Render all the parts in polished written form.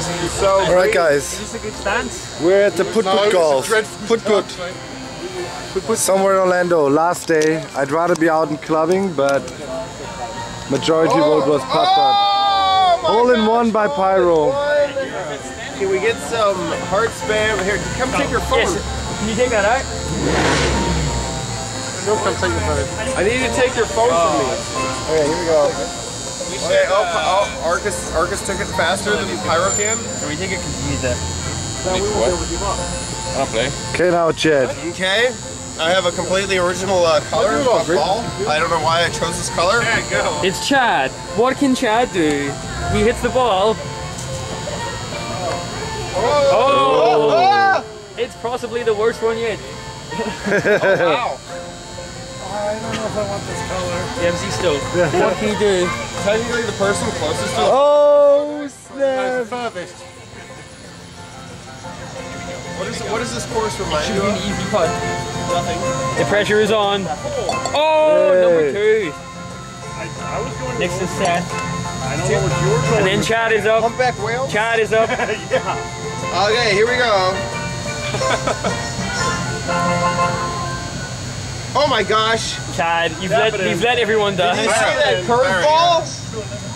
So all right, guys. Is this a good stance? We're at the put-put golf. Put-put. Somewhere in Orlando. Last day. I'd rather be out and clubbing, but majority vote was putt-putt. Hole-in-one by Pyro. Can we get some hard spam? Here, come take your phone. Yes. Can you take that out? No, come take your phone. I need you to take your phone from me. Okay, here we go. Okay, Arcus took it faster than Pyro can. Can we take it because you need that? No, we will do what you want. I don't play. Okay, now Jed. Okay, I have a completely original color of the ball. I don't know why I chose this color. There you go. It's Chad. What can Chad do? He hits the ball. Oh! It's possibly the worst one yet. Oh, wow. I don't know if I want this color. The MC still. What can you do? Technically the person closest to the snap! What does this course remind you of? It should be an easy putt. Nothing. The pressure is on. Oh, hey. Number two. I was going next is Seth. I don't know what you're going. And then Chad is up. Humpback whale? Chad is up. Yeah. Okay, here we go. Oh my gosh! Chad, you've let everyone down. Did you see that curveball?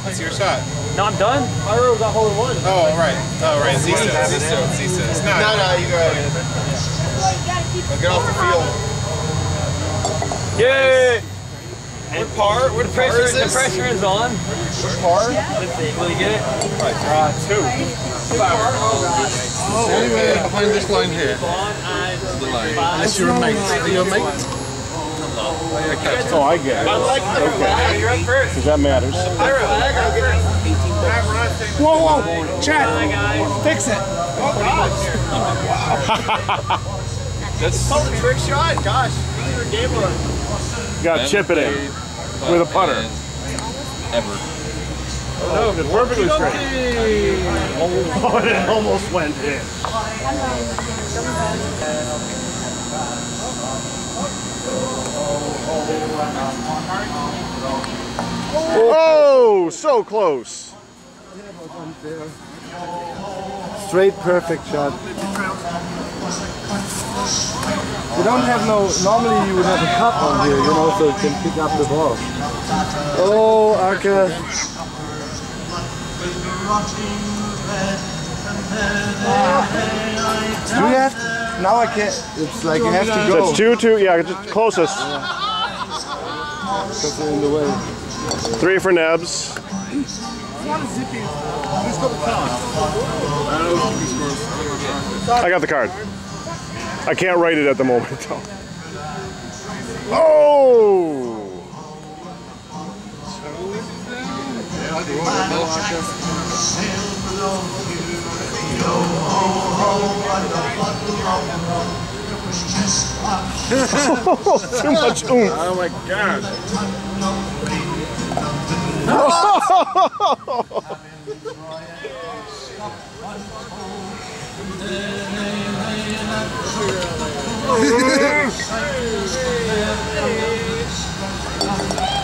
That's your shot. No, I'm done. Pyro got hole in one. Oh, right. Oh, right. Z says. No, you go ahead. Get off the field. Yay! Nice. What par? What pressure is this? The pressure is on. What par? Let's see. Will you get it? Right. Two. Oh, anyway, behind this line here. Unless you're a mate. Are you a mate? Oh, I get it. I like the okay. You're up first. Because that matters. Whoa, Chad, fix it. Oh, gosh. Wow. That's a trick shot. Gosh, you're a gambler. You got to chip it in with a putter. Ever. Oh, no, perfectly straight. Oh, it almost went in. Oh, so close. Straight, perfect shot. You don't have no, normally you would have a cup on here, you know, so you can pick up the ball. Oh, Arca. Do you have, now I can't, it's like you have to go. It's 2-2, yeah, just closest. Yeah. In the way. 3 for Nebs. I got the card. I can't write it at the moment though. Oh! Too much oomph. Oh my god.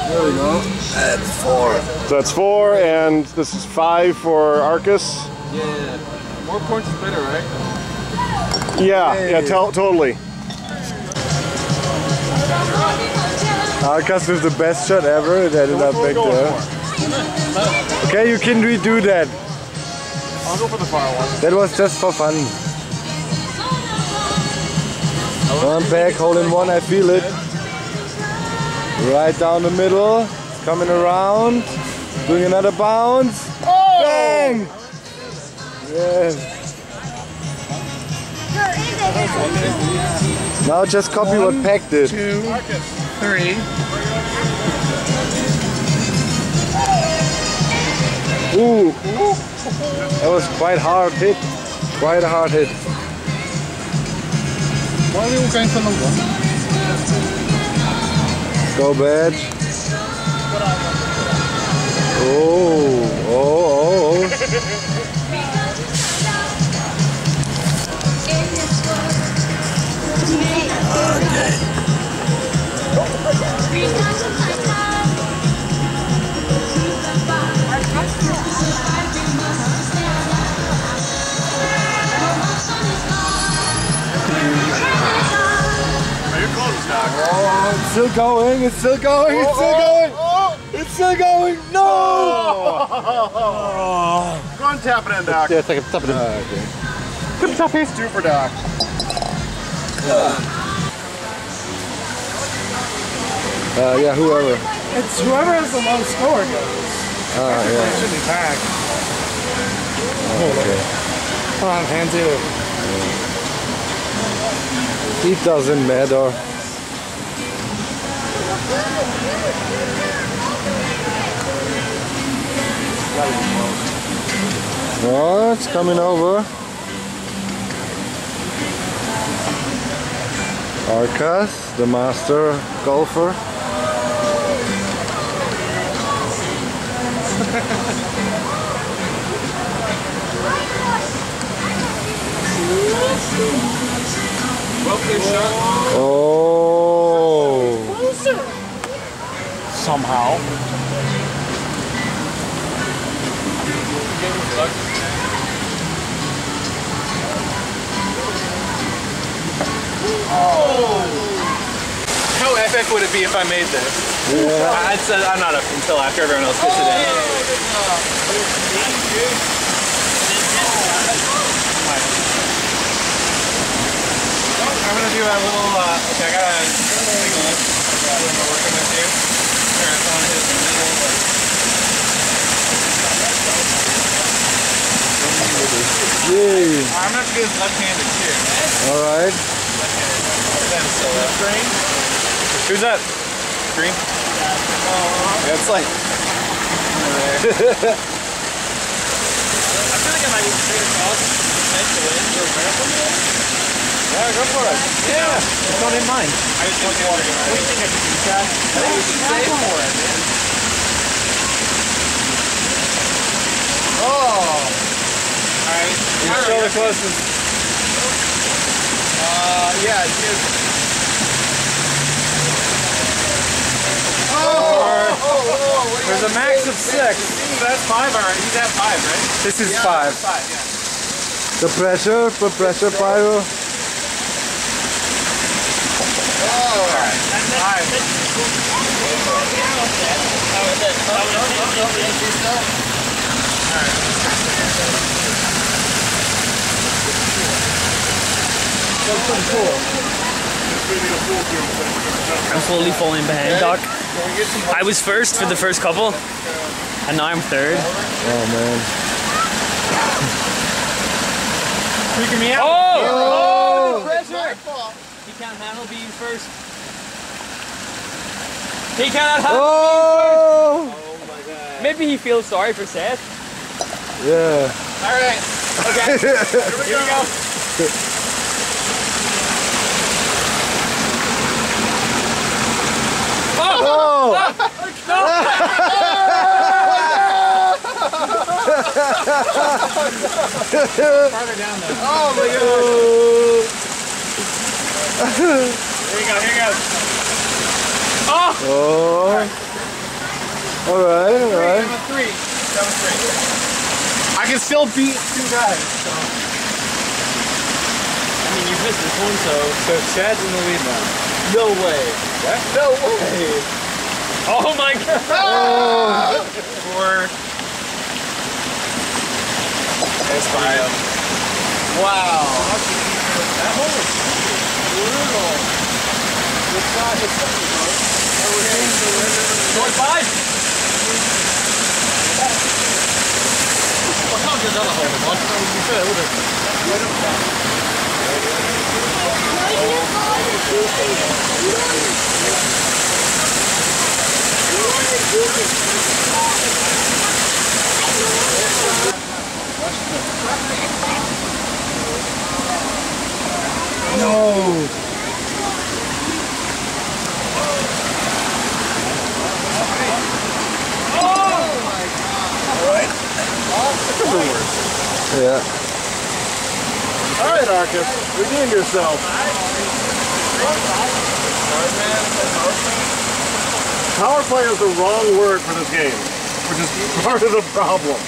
There we go. That's 4. That's 4, and this is 5 for Arcus. Yeah. More points is better, right? Yeah, hey. Yeah, totally. Arcus with the best shot ever. It ended up back there. Okay, you can redo that. I'll go for the far one. That was just for fun. One back, hole in one, I feel it. Right down the middle. Coming around. Doing another bounce. Oh! Bang! Yes. Now just copy what Peck did. 2, 3. Ooh, that was quite hard hit. Quite a hard hit. Why are you going for number 1? Go bad. Oh. still going, it's still going, it's still going! It's still going! No! Oh. Go and tap it in, Doc. Yeah, it's like a tap it in. Okay. Tap it in. Super Doc. Yeah, whoever. It's whoever has the lowest score goes. Yeah. It should be packed. Okay. Come on, hands it. It doesn't matter. Oh, it's coming over. Arcas, the master golfer. Oh! Somehow. Oh! How epic would it be if I made this? Yeah. I'd said I'm not up until after everyone else gets it in. I'm gonna do a little. Okay, I gotta take a look. I'm gonna work on this here. Sure, it's on his middle. Yay. I'm gonna have to do this left-handed too. All right. Green. Who's that? Green. That's like. I feel like I might need to trade across potentially for a marathon. Yeah, go for it. Yeah. It's not in mine. I just want to water. What do you think I should do, Chad? I think we should save for it. Oh. Alright, your shoulder closest. Yeah, it's good. Oh, there's a max of 6. That's 5, alright. He's at 5, right? This is 5. Yeah. The pressure, pyro. Alright. I'm slowly falling behind, Doc. I was first for the first couple, and now I'm third. Oh man! Freaking me out! Oh! He can't handle being first. He cannot handle being first. Oh my god! Maybe he feels sorry for Seth. Yeah. All right. Okay. Here we go. Oh! Farther down there. Oh my god! Here you go, here you go. Oh! Oh. Alright, alright. That was three. I can still beat 2 guys, so. I mean, you missed this one, so Chad's in the lead now. No way. What? No way. Oh my god. Oh. 4. That's 5. Wow. That hole is brutal. It's not the same, bro. Okay. 4-5. Well, that was another hole. You said it would have. No! Oh my god! Alright. Yeah. Alright, Arcas, redeem yourself. Power play is the wrong word for this game, which is part of the problem.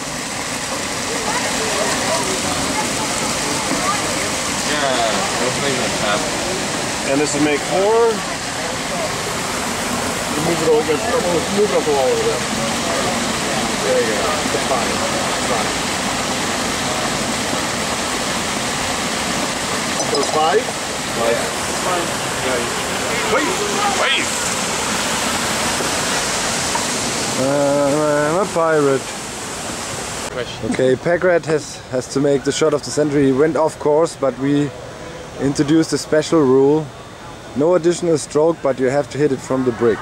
Yeah, and this would make 4. over there. Move it up a little over there. There you go. It's fine. It's fine. So five? Five. Five. Wait. Wait. I'm a pirate. Okay, Packrat has to make the shot of the century. He went off course, but we introduced a special rule. No additional stroke, but you have to hit it from the brick.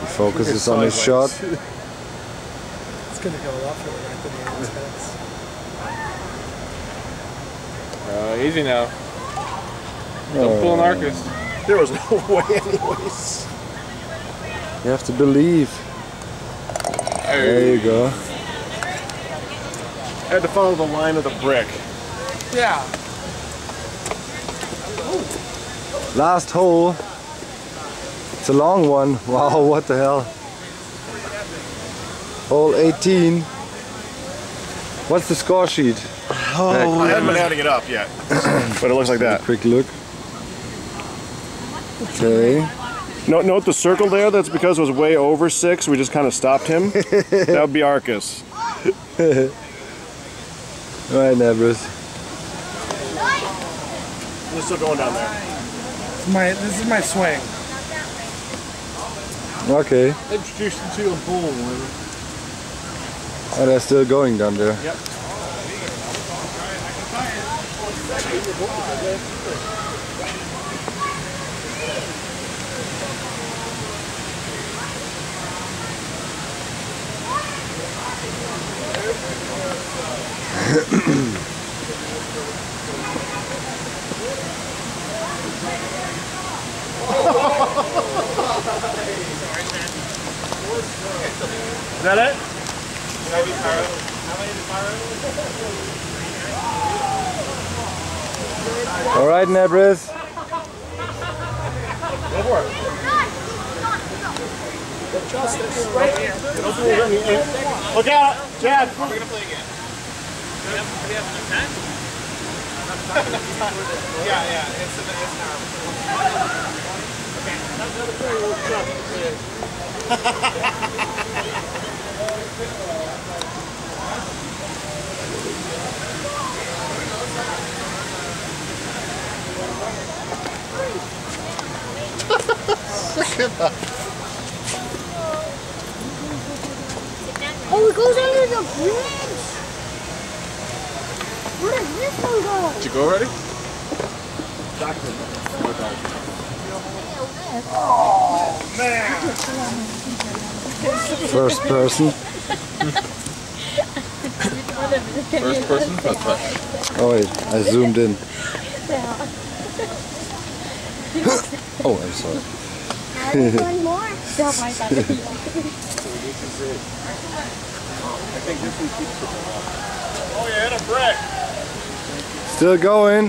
He focuses on his shot. It's going to go off right at the end. Easy now. Don't pull an Arcus. There was no way anyways. You have to believe. Hey. There you go. I had to follow the line of the brick. Yeah. Last hole. It's a long one. Wow, what the hell. Hole 18. What's the score sheet? Oh, I haven't been adding it up yet. But it looks like that. Quick look. Okay. Note the circle there. That's because it was way over 6. We just kind of stopped him. That would be Arcus. All right, Nebris. They're still going down there. This is my swing. Okay. Introduced them to a bull. Oh, they're still going down there. Yep. Is that it? Can I be pyro? How many is pyro? All right, Nebris. Go for it. Look out, Chad. We're going to play again. Do we have enough time? Yeah. It's an hour. Okay. Another player will jump to play it. Oh, it goes under the bridge! Where does this one go? Did you go already? Doctor. Oh, man! First person. First person? Oh, wait, I zoomed in. Oh, I'm sorry. One more. Oh, you hit a brick. Still going.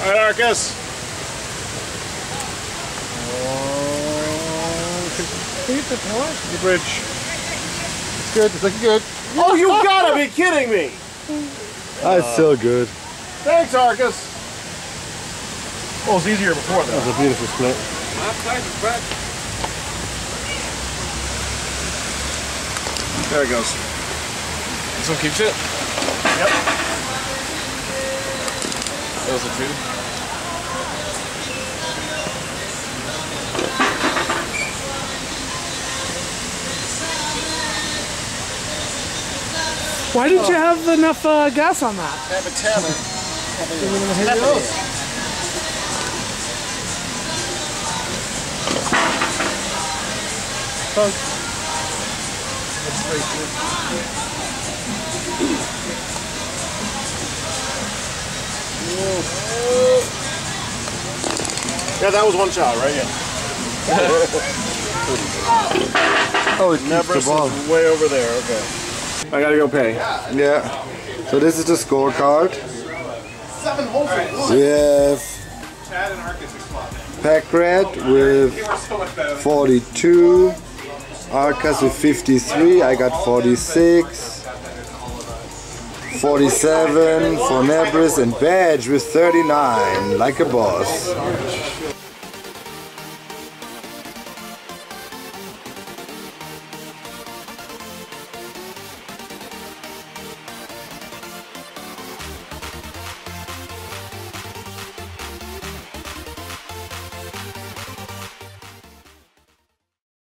All right, Arcus. The bridge. It's good. It's looking good. Oh, you gotta be kidding me! That's still good. Thanks, Arcus! Oh, it's easier before that. That was a beautiful split. There it goes. This one keeps it? Yep. That was a two. Why didn't you have enough gas on that? I have a talent. Yeah, that was one shot, right? Yeah. Oh, it's never way over there. Okay. I gotta go pay. Yeah. So this is the scorecard. 7 holes in one. Yes. Chad and Arcus exploded. Packrat with 42. Arcas with 53, I got 46, 47 for Nebris, and Badge with 39, like a boss.